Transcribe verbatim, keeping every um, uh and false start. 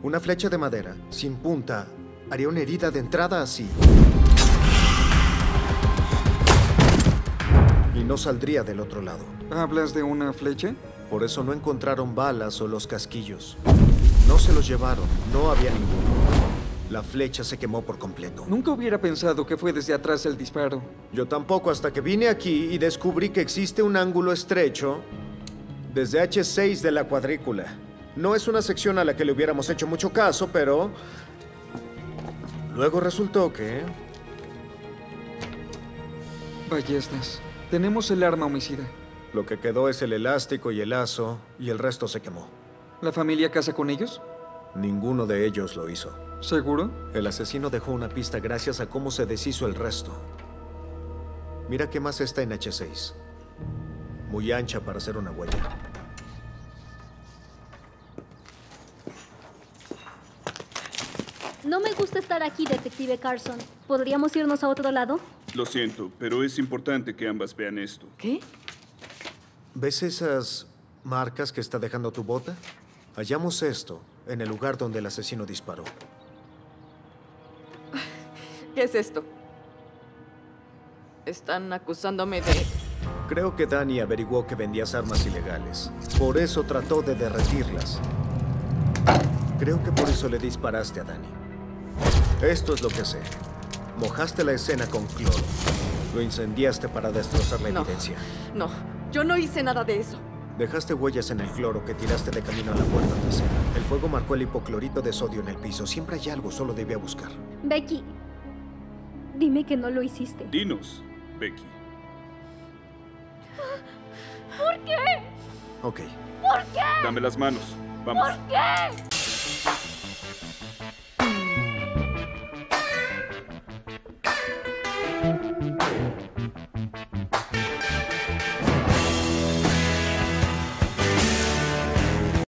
Una flecha de madera, sin punta, haría una herida de entrada así. Y no saldría del otro lado. ¿Hablas de una flecha? Por eso no encontraron balas o los casquillos. No se los llevaron, no había ninguno. La flecha se quemó por completo. Nunca hubiera pensado que fue desde atrás el disparo. Yo tampoco, hasta que vine aquí y descubrí que existe un ángulo estrecho desde H seis de la cuadrícula. No es una sección a la que le hubiéramos hecho mucho caso, pero... luego resultó que... Ballestas. Tenemos el arma homicida. Lo que quedó es el elástico y el lazo, y el resto se quemó. ¿La familia casa con ellos? Ninguno de ellos lo hizo. ¿Seguro? El asesino dejó una pista gracias a cómo se deshizo el resto. Mira qué más está en H seis. Muy ancha para hacer una huella. No me gusta estar aquí, detective Carson. ¿Podríamos irnos a otro lado? Lo siento, pero es importante que ambas vean esto. ¿Qué? ¿Ves esas marcas que está dejando tu bota? Hallamos esto en el lugar donde el asesino disparó. ¿Qué es esto? Están acusándome de... Creo que Danny averiguó que vendías armas ilegales. Por eso trató de derretirlas. Creo que por eso le disparaste a Danny. Esto es lo que sé. Mojaste la escena con cloro. Lo incendiaste para destrozar la evidencia. No, no, yo no hice nada de eso. Dejaste huellas en el cloro que tiraste de camino a la puerta trasera. El fuego marcó el hipoclorito de sodio en el piso. Siempre hay algo, solo debía buscar. Becky, dime que no lo hiciste. Dinos, Becky. ¿Por qué? Ok. ¿Por qué? Dame las manos. Vamos. ¿Por qué?